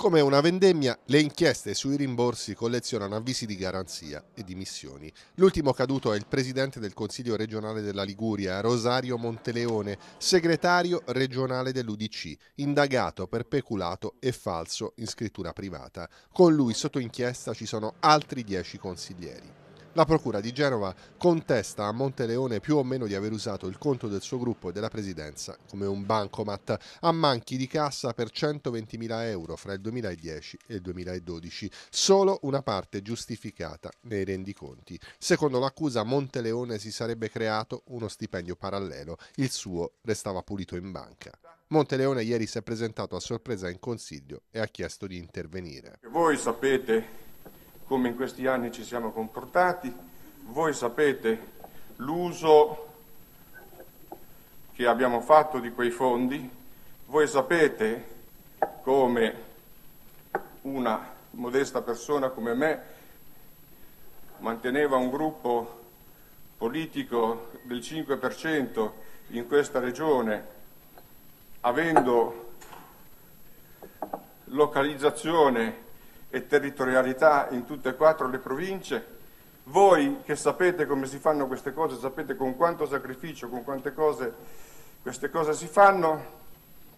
Come una vendemmia, le inchieste sui rimborsi collezionano avvisi di garanzia e dimissioni. L'ultimo caduto è il presidente del Consiglio regionale della Liguria, Rosario Monteleone, segretario regionale dell'UDC, indagato per peculato e falso in scrittura privata. Con lui sotto inchiesta ci sono altri 10 consiglieri. La Procura di Genova contesta a Monteleone più o meno di aver usato il conto del suo gruppo e della Presidenza come un bancomat a manchi di cassa per 120.000 euro fra il 2010 e il 2012, solo una parte giustificata nei rendiconti. Secondo l'accusa, Monteleone si sarebbe creato uno stipendio parallelo, il suo restava pulito in banca. Monteleone ieri si è presentato a sorpresa in Consiglio e ha chiesto di intervenire. Voi sapete come in questi anni ci siamo comportati, voi sapete l'uso che abbiamo fatto di quei fondi, voi sapete come una modesta persona come me manteneva un gruppo politico del 5% in questa regione, avendo localizzazione e territorialità in tutte e 4 le province. Voi che sapete come si fanno queste cose, sapete con quanto sacrificio, con quante cose queste cose si fanno.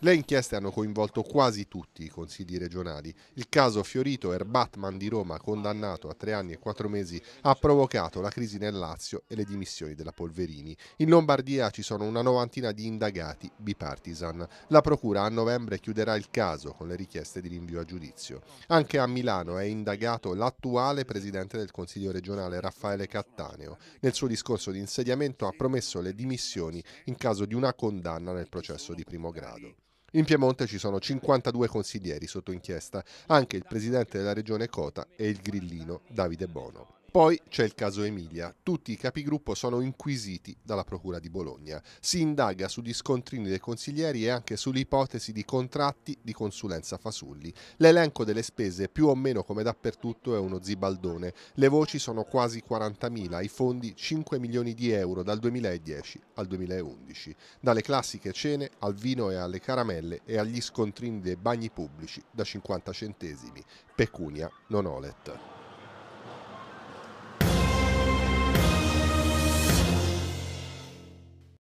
Le inchieste hanno coinvolto quasi tutti i consigli regionali. Il caso Fiorito, Erbatman di Roma, condannato a 3 anni e 4 mesi, ha provocato la crisi nel Lazio e le dimissioni della Polverini. In Lombardia ci sono una 90a di indagati bipartisan. La Procura a novembre chiuderà il caso con le richieste di rinvio a giudizio. Anche a Milano è indagato l'attuale presidente del Consiglio regionale, Raffaele Cattaneo. Nel suo discorso di insediamento ha promesso le dimissioni in caso di una condanna nel processo di primo grado. In Piemonte ci sono 52 consiglieri sotto inchiesta, anche il presidente della regione Cota e il grillino Davide Bono. Poi c'è il caso Emilia. Tutti i capigruppo sono inquisiti dalla Procura di Bologna. Si indaga sugli scontrini dei consiglieri e anche sull'ipotesi di contratti di consulenza fasulli. L'elenco delle spese, più o meno come dappertutto, è uno zibaldone. Le voci sono quasi 40.000, i fondi 5 milioni di euro dal 2010 al 2011. Dalle classiche cene al vino e alle caramelle e agli scontrini dei bagni pubblici da 50 centesimi. Pecunia non olet.